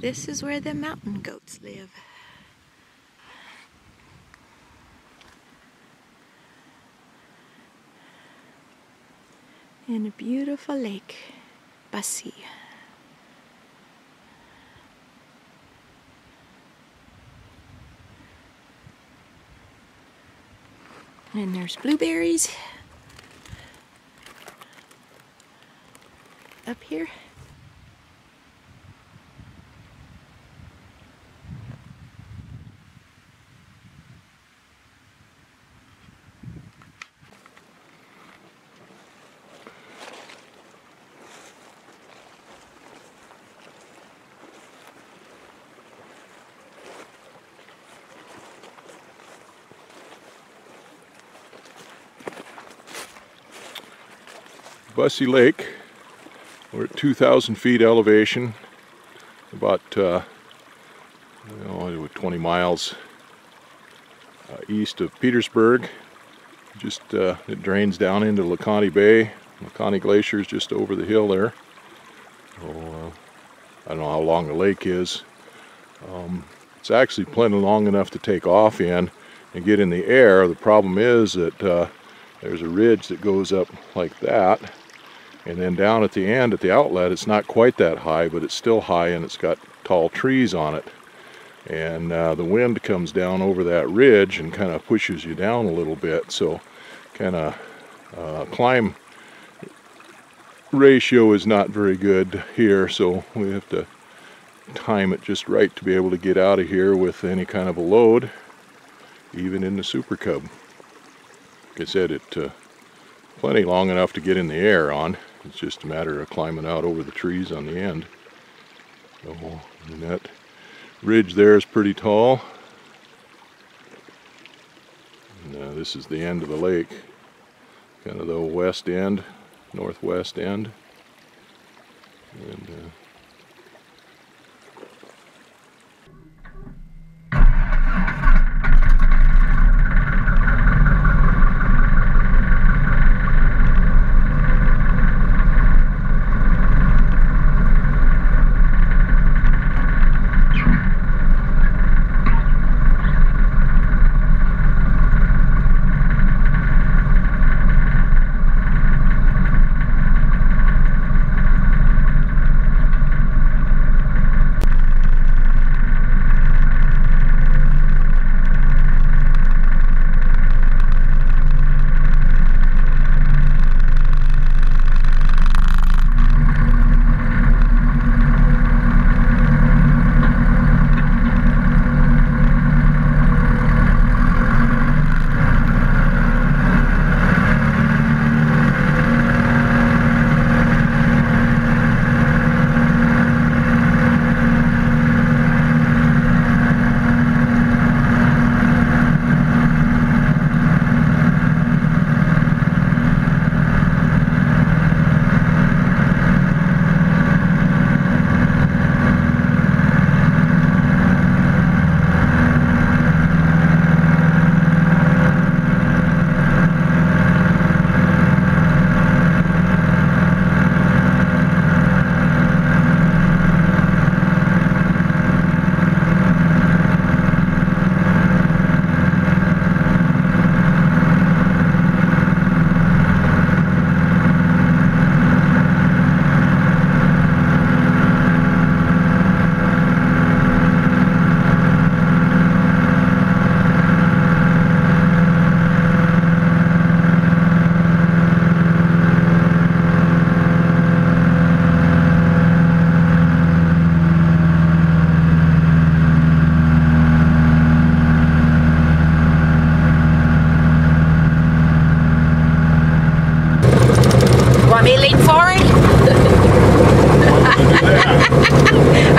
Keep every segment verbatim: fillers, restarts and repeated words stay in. This is where the mountain goats live. In a beautiful lake, Bussey. And there's blueberries up here. Bussey Lake, we're at two thousand feet elevation, about uh, oh, twenty miles uh, east of Petersburg. Just uh, it drains down into Leconte Bay. Leconte Glacier is just over the hill there. So, uh, I don't know how long the lake is. Um, it's actually plenty long enough to take off in and get in the air. The problem is that uh, there's a ridge that goes up like that. And then down at the end, at the outlet, it's not quite that high, but it's still high and it's got tall trees on it. And uh, the wind comes down over that ridge and kind of pushes you down a little bit. So kind of uh, climb ratio is not very good here. So we have to time it just right to be able to get out of here with any kind of a load, even in the Super Cub. Like I said, it uh, plenty long enough to get in the air on. It's just a matter of climbing out over the trees on the end. So, and that ridge there is pretty tall. And, uh, this is the end of the lake, kind of the west end, northwest end. And, uh,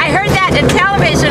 I heard that in television.